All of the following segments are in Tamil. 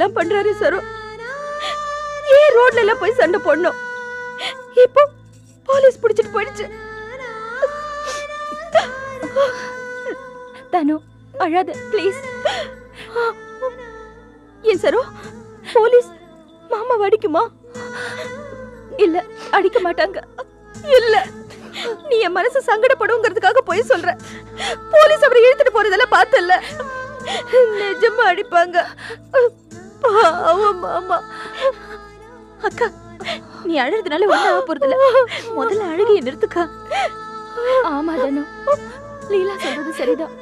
இதெல்லாம் பண்றாரு சரோ. ஏ ரோட்ல எல்லாம் போய் சண்டை போடணும். இப்போ போலீஸ் பிடிச்சிட்டு போயிடுச்சு. தானோ அழாத ப்ளீஸ். ஏன் சரோ போலீஸ் மாமா அடிக்குமா? இல்ல அடிக்க மாட்டாங்க. இல்ல நீ என் மனசு சங்கடப்படுங்கிறதுக்காக போய் சொல்ற. போலீஸ் அவரை இழுத்துட்டு போறதெல்லாம் பார்த்தல. நிஜமா அடிப்பாங்க. பாவம் மாமா. அக்கா நீ அழுறதுனால ஒண்ணு ஆக போறதில்ல. முதல்ல அழுகையை நிறுத்துக்கா. ஆமா தானோ லீலா சொல்றது சரிதான்.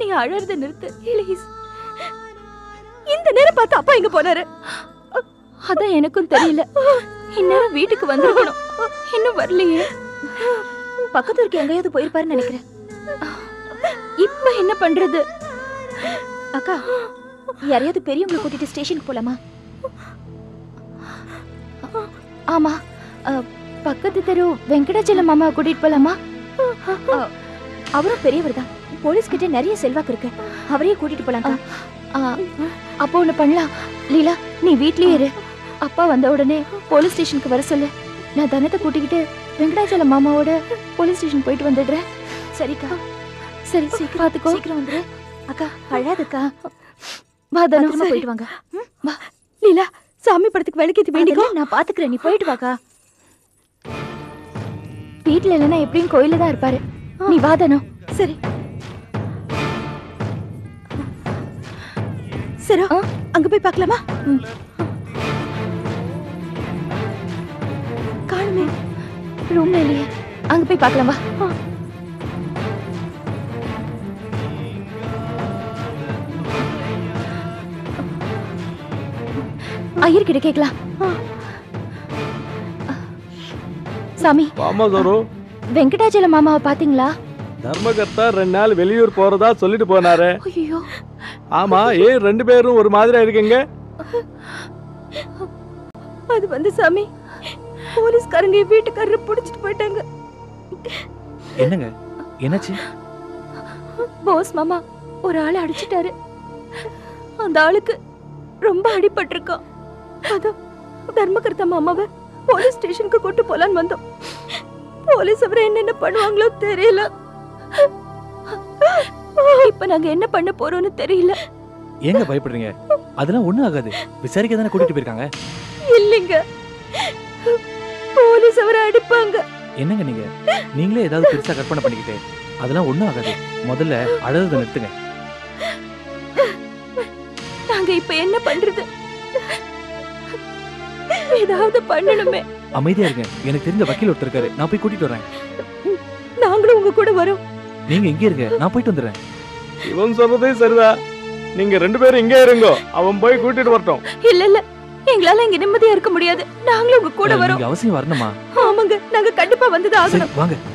நீ அழறத நிறுத்து ப்ளீஸ். இந்த நேரம் பார்த்து அப்பா எங்க போனாரு? அதான் எனக்கும் தெரியல. இன்னும் வீட்டுக்கு வந்திருக்கணும், இன்னும் வரலையே. பக்கத்து ஊருக்கு எங்கேயாவது போயிருப்பாருன்னு நினைக்கிறேன். இப்ப என்ன பண்றது? அக்கா யாரையாவது பெரியவங்களை கூட்டிட்டு ஸ்டேஷனுக்கு போலாமா? ஆமா பக்கத்து தெரு வெங்கடாச்சலம் மாமாவை கூட்டிட்டு போலாமா? அவரும் பெரியவர் தான், போலீஸ் கிட்ட நிறைய செல்வாக்கு இருக்கு. அவரையே கூட்டிட்டு போலாங்க. அப்போ ஒண்ணு பண்ணலாம் லீலா, நீ வீட்லயே இரு. அப்பா வந்த உடனே போலீஸ் ஸ்டேஷனுக்கு வர சொல்லு. நான் தனத்தை கூட்டிக்கிட்டு வெங்கடாச்சலம் மாமாவோட போலீஸ் ஸ்டேஷன் போயிட்டு வந்துடுறேன். சரிக்கா? சரி சீக்கிரம் பார்த்துக்கோ. சீக்கிரம் வந்துடு அக்கா. அழாதுக்கா வா, தானமா போயிட்டு வாங்க. வா லீலா, சாமி படத்துக்கு விளக்கேத்தி வேண்டிக்கோ. நான் பார்த்துக்கிறேன், நீ போயிட்டு வாக்கா. வீட்டில் இல்லைன்னா எப்படியும் கோயில தான் இருப்பாரு. நீ வா தானோ. சரி சரி அங்க போய் பார்க்கலாமா? காணுமே ரூம்ல இல்லையே. அங்க போய் பார்க்கலாமா? ஐயர் கிட்ட கேட்கலாம். சாமி வெங்கடாச்சல மாமாவை பாத்தீங்களா? தர்மகர்த்தா 2 நாள் வெளியூர் போறதா சொல்லிட்டு போனாரு. ஆமா ஏன் 2 பேரும் ஒரு மாதிரி இருக்கீங்க? அது வந்து சாமி போலீஸ்காரங்க வீட்டுக்காரரை புடிச்சிட்டு போயிட்டாங்க. என்னங்க என்னாச்சு? போஸ் மாமா ஒரு ஆளை அடிச்சிட்டாரு. அந்த ஆளுக்கு ரொம்ப அடிபட்டிருக்கான். அது தர்மகர்த்தா மாமாவை போலீஸ் ஸ்டேஷனுக்கு கூட்டு போலான்னு வந்தோம். போலீஸ் அவரை என்னென்ன பண்ணுவாங்களோ தெரியல. இப்ப நாங்க என்ன பண்ண போறோம்னு தெரியல. ஏங்க பயப்படுறீங்க? அதெல்லாம் ஒண்ணும் ஆகாது. விசாரிக்க தான கூட்டிட்டு போயிருக்காங்க. இல்லங்க போலீஸ் அவரை அடிப்பாங்க. என்னங்க நீங்களே ஏதாவது பெருசா கற்பனை பண்ணிக்கிட்டே. அதெல்லாம் ஒண்ணும் ஆகாது. முதல்ல அழுறத நிறுத்துங்க. நாங்க இப்ப என்ன பண்றது? ஏதாவது பண்ணணுமே. அமைதியா இருங்க. எனக்கு தெரிஞ்ச வக்கீல் ஒருத்தர் இருக்காரு, நான் போய் கூட்டிட்டு வரேன். நாங்களும் உங்க கூட வரோம். நீங்க எங்க இருங்க, நான் போயிட்டு வந்துடுறேன். இவன் சொல்றதே சரிதான். நீங்க 2 பேரும் இங்கே இருங்க, அவன் போய் கூட்டிட்டு வரட்டும். இல்ல இல்ல எங்களால இங்க நிம்மதியா இருக்க முடியாது. நாங்களும் உங்க கூட வரோம். அவசியம் வரணுமா? ஆமாங்க நாங்க கண்டிப்பா வந்துதான் ஆகணும். வாங்க.